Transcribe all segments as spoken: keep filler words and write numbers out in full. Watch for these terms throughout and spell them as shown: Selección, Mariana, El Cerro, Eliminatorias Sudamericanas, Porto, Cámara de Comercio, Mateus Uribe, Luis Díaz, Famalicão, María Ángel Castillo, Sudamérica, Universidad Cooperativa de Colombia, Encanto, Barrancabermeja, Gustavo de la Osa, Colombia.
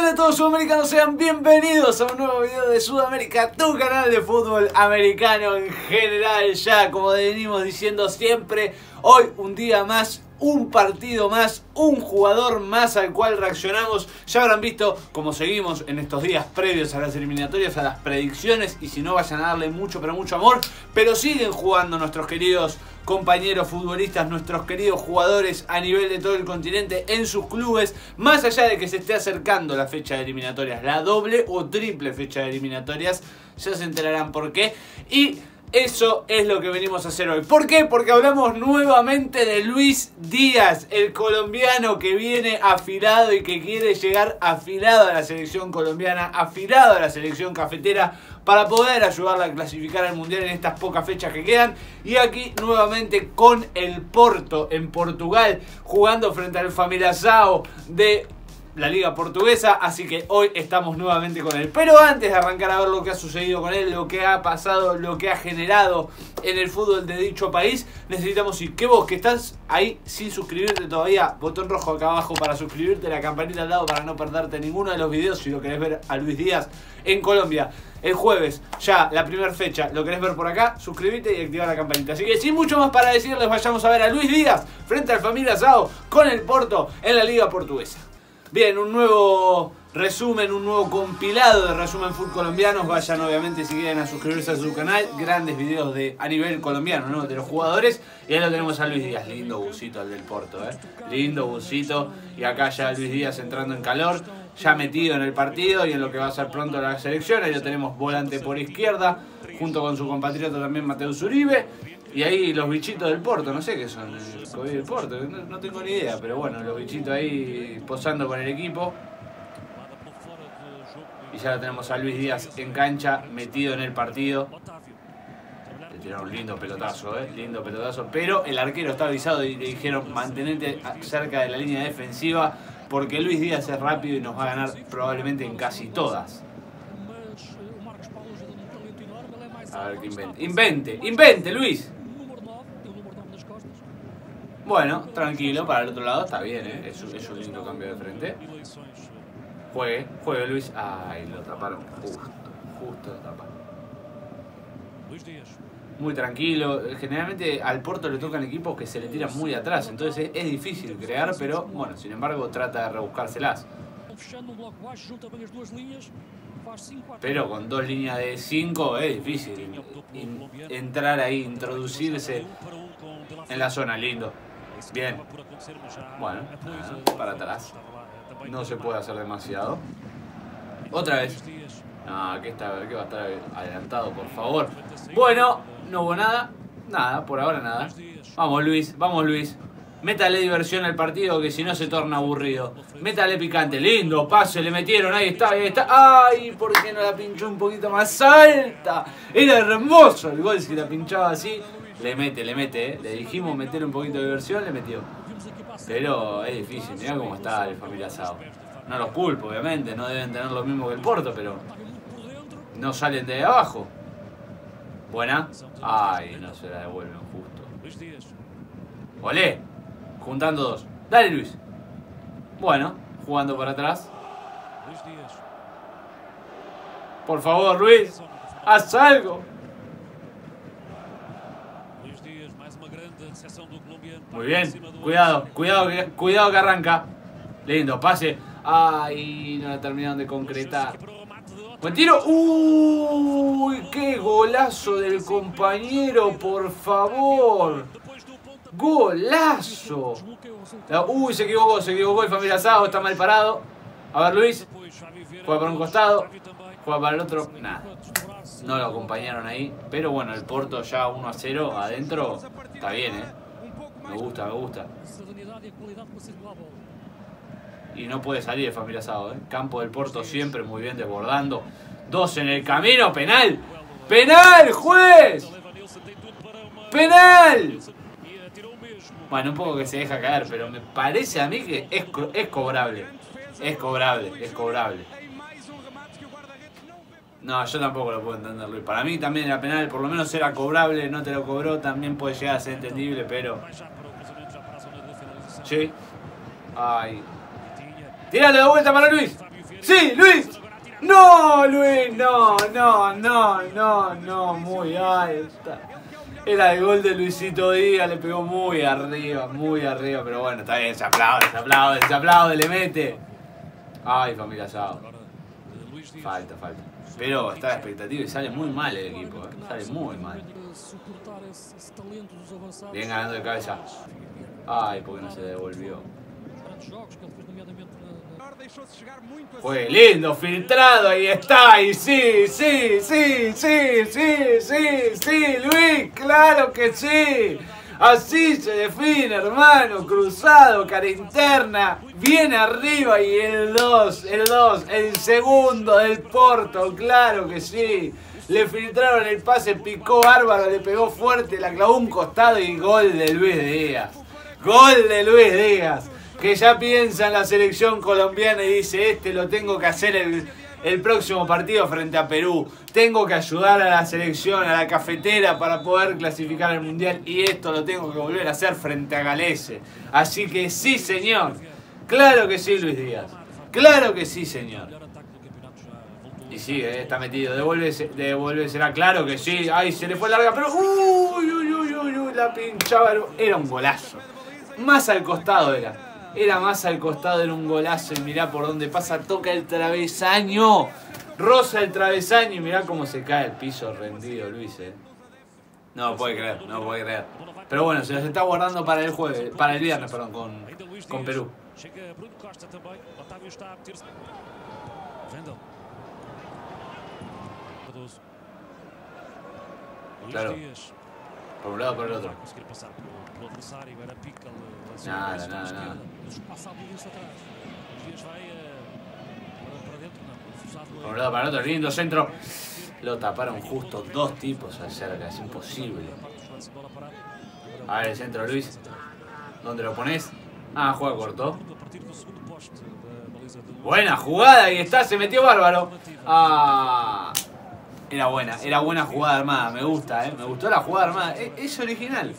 Hola a todos sudamericanos, sean bienvenidos a un nuevo video de Sudamérica, tu canal de fútbol americano en general. Ya, como venimos diciendo siempre, hoy un día más, un partido más, un jugador más al cual reaccionamos. Ya habrán visto cómo seguimos en estos días previos a las eliminatorias, a las predicciones, y si no, vayan a darle mucho pero mucho amor. Pero siguen jugando nuestros queridos compañeros futbolistas, nuestros queridos jugadores a nivel de todo el continente en sus clubes, más allá de que se esté acercando la fecha de eliminatorias, la doble o triple fecha de eliminatorias. Ya se enterarán por qué. Y eso es lo que venimos a hacer hoy. ¿Por qué? Porque hablamos nuevamente de Luis Díaz, el colombiano que viene afilado y que quiere llegar afilado a la selección colombiana, afilado a la selección cafetera, para poder ayudarla a clasificar al Mundial en estas pocas fechas que quedan. Y aquí nuevamente con el Porto en Portugal, jugando frente al Famalicão de la liga portuguesa, así que hoy estamos nuevamente con él. Pero antes de arrancar a ver lo que ha sucedido con él, lo que ha pasado, lo que ha generado en el fútbol de dicho país, necesitamos ir, que vos que estás ahí sin suscribirte todavía, botón rojo acá abajo para suscribirte, la campanita al lado para no perderte ninguno de los videos. Si lo querés ver a Luis Díaz en Colombia el jueves, ya la primera fecha, lo querés ver por acá, suscribite y activa la campanita. Así que sin mucho más para decirles, vayamos a ver a Luis Díaz frente al Famalicão con el Porto en la liga portuguesa. Bien, un nuevo resumen, un nuevo compilado de resumen fútbol colombianos. Vayan obviamente si quieren a suscribirse a su canal. Grandes videos de a nivel colombiano, ¿no? De los jugadores. Y ahí lo tenemos a Luis Díaz. Lindo busito el del Porto, ¿eh? Lindo busito. Y acá ya Luis Díaz entrando en calor, ya metido en el partido y en lo que va a ser pronto la selección. Ahí lo tenemos volante por izquierda, junto con su compatriota también Mateus Uribe. Y ahí los bichitos del Porto, no sé qué son, el COVID del Porto, no, no tengo ni idea, pero bueno, los bichitos ahí posando con el equipo. Y ya lo tenemos a Luis Díaz en cancha, metido en el partido. Le tiraron un lindo pelotazo, eh, lindo pelotazo, pero el arquero está avisado y le dijeron mantenete cerca de la línea defensiva porque Luis Díaz es rápido y nos va a ganar probablemente en casi todas. A ver qué invente, invente, invente Luis. Bueno, tranquilo, para el otro lado está bien, ¿eh? Es, es un lindo cambio de frente. Juegue, juegue Luis. Ay, lo taparon justo, justo lo taparon. Muy tranquilo. Generalmente al Porto le tocan equipos que se le tiran muy atrás, entonces es, es difícil crear, pero bueno, sin embargo trata de rebuscárselas. Pero con dos líneas de cinco es difícil in, entrar ahí, introducirse en la zona. Lindo. Bien. Bueno, para atrás. No se puede hacer demasiado. Otra vez. No, que está, que va a estar adelantado, por favor. Bueno, no hubo nada. Nada, por ahora nada. Vamos Luis, vamos Luis. Métale diversión al partido que si no se torna aburrido. Métale picante. Lindo pase, le metieron. Ahí está, ahí está. Ay, ¿por qué no la pinchó un poquito más alta? Era hermoso el gol si la pinchaba así. Le mete, le mete, ¿eh? Le dijimos meter un poquito de diversión, le metió. Pero es difícil, mirá cómo está el Famalicão. No los culpo, obviamente. No deben tener lo mismo que el Porto, pero no salen de abajo. Buena. Ay, no se la devuelven justo. Olé. Juntando dos. Dale, Luis. Bueno, jugando para atrás. Por favor, Luis. Haz algo. Muy bien. Cuidado, cuidado, cuidado que arranca. Lindo, pase. Ay, no la terminaron de concretar. Buen tiro. Uy, qué golazo del compañero, por favor. ¡Golazo! Uy, se equivocó, se equivocó el Famalicão, está mal parado. A ver Luis, juega para un costado, juega para el otro, nada. No lo acompañaron ahí, pero bueno, el Porto ya uno a cero adentro, está bien, ¿eh? Me gusta, me gusta. Y no puede salir el Famalicão, ¿eh? Campo del Porto siempre muy bien desbordando. Dos en el camino, penal. ¡Penal, juez! ¡Penal! Bueno, un poco que se deja caer, pero me parece a mí que es, co es cobrable. Es cobrable, es cobrable. No, yo tampoco lo puedo entender, Luis. Para mí también era penal, por lo menos era cobrable, no te lo cobró, también puede llegar a ser entendible, pero... Sí. Ay. Tíralo de vuelta para Luis. ¡Sí, Luis! ¡No, Luis! ¡No, no, no, no, no! Muy alta. Era el gol de Luisito Díaz, le pegó muy arriba, muy arriba. Pero bueno, está bien, se aplaude, se aplaude, se aplaude, le mete. Ay, familia Sao. Falta, falta. Pero está la expectativa y sale muy mal el equipo, ¿eh? Sale muy mal. Bien ganando de cabeza. Ay, porque no se devolvió. Fue lindo, filtrado, ahí está, y sí, sí, sí, sí, sí, sí, sí, Luis, claro que sí. Así se define, hermano, cruzado, cara interna, bien arriba y el dos, el dos, el segundo del Porto, claro que sí. Le filtraron el pase, picó bárbaro, le pegó fuerte, la clavó un costado y gol de Luis Díaz. Gol de Luis Díaz, que ya piensa en la selección colombiana y dice, este lo tengo que hacer el, el próximo partido frente a Perú. Tengo que ayudar a la selección, a la cafetera, para poder clasificar al Mundial. Y esto lo tengo que volver a hacer frente a Galese. Así que sí, señor. Claro que sí, Luis Díaz. Claro que sí, señor. Y sí, está metido. Devuélvese, devuélvesela. Claro que sí. Ay, se le fue larga, pero... Uy, uy, uy, uy, uy, la pinchaba. Era un golazo. Más al costado era. Era más al costado, era un golazo y mirá por dónde pasa, toca el travesaño, roza el travesaño y mirá cómo se cae el piso rendido, Luis. Eh. No puede creer, no puede creer. Pero bueno, se los está guardando para el jueves, para el viernes, perdón, con, con Perú. Claro. Por un lado, por el otro. Nada, nada, nada. Por un lado, para el otro. Lindo centro. Lo taparon justo dos tipos al cerca. Es imposible. A ver el centro, Luis. ¿Dónde lo pones? Ah, juega corto. Buena jugada. Ahí está. Se metió bárbaro. Ah... Era buena, era buena jugada armada, me gusta, ¿eh? Me gustó la jugada armada, es, es original.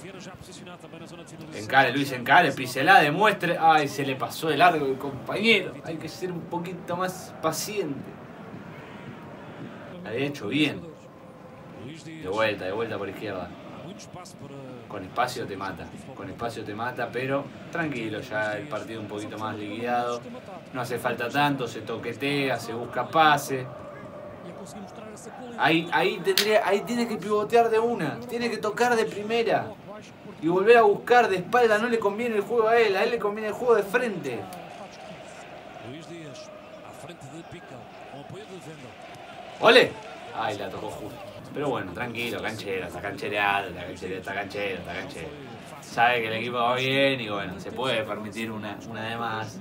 Encare, Luis, encare, písela, demuestre. Ay, se le pasó de largo el compañero, hay que ser un poquito más paciente. La había hecho bien. De vuelta, de vuelta por izquierda. Con espacio te mata, con espacio te mata, pero tranquilo, ya el partido un poquito más liquidado. No hace falta tanto, se toquetea, se busca pase. Ahí, ahí, tendría, ahí tiene que pivotear de una, tiene que tocar de primera y volver a buscar de espalda. No le conviene el juego a él, a él le conviene el juego de frente. ¡Ole! Ay, la tocó justo. Pero bueno, tranquilo, canchero, está canchereado, está canchero, está canchero, está canchero. Sabe que el equipo va bien y bueno, se puede permitir una, una de más.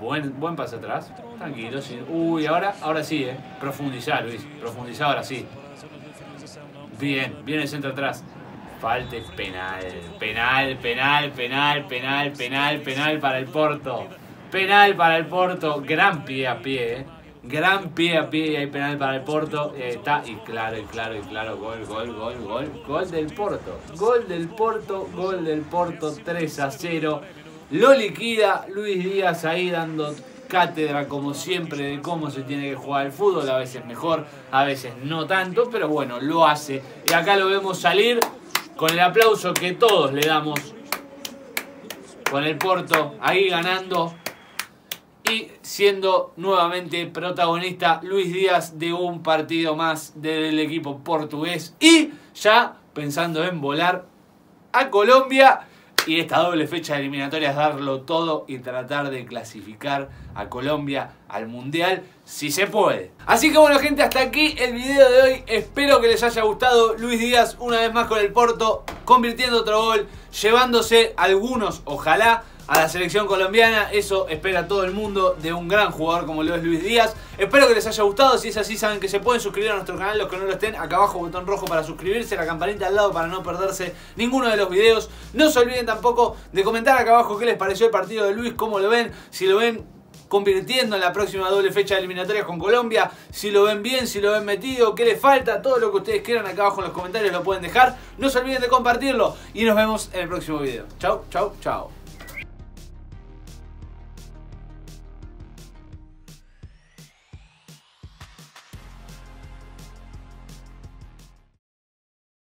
Buen, buen pase atrás. Tranquilo, sí. Uy, ahora, ahora sí, eh. Profundizá, Luis. Profundizá ahora sí. Bien, bien el centro atrás. Falta el penal. Penal, penal, penal, penal, penal, penal para el Porto. Penal para el Porto. Gran pie a pie, eh. Gran pie a pie. Hay penal para el Porto. Eh, está. Y claro, y claro, y claro. Gol, gol, gol, gol. Gol del Porto. Gol del Porto. Gol del Porto. tres a cero. Lo liquida Luis Díaz ahí dando cátedra como siempre de cómo se tiene que jugar el fútbol. A veces mejor, a veces no tanto, pero bueno, lo hace. Y acá lo vemos salir con el aplauso que todos le damos. Con el Porto ahí ganando y siendo nuevamente protagonista Luis Díaz de un partido más del equipo portugués. Y ya pensando en volar a Colombia. Y esta doble fecha de eliminatorias, darlo todo y tratar de clasificar a Colombia al Mundial, si se puede. Así que bueno, gente, hasta aquí el video de hoy. Espero que les haya gustado. Luis Díaz una vez más con el Porto, convirtiendo otro gol, llevándose algunos, ojalá, a la selección colombiana. Eso espera todo el mundo de un gran jugador como lo es Luis Díaz. Espero que les haya gustado. Si es así, saben que se pueden suscribir a nuestro canal. Los que no lo estén, acá abajo botón rojo para suscribirse, la campanita al lado para no perderse ninguno de los videos. No se olviden tampoco de comentar acá abajo qué les pareció el partido de Luis, cómo lo ven, si lo ven convirtiendo en la próxima doble fecha de eliminatorias con Colombia, si lo ven bien, si lo ven metido, qué le falta, todo lo que ustedes quieran acá abajo en los comentarios lo pueden dejar. No se olviden de compartirlo y nos vemos en el próximo video. Chau, chau, chau.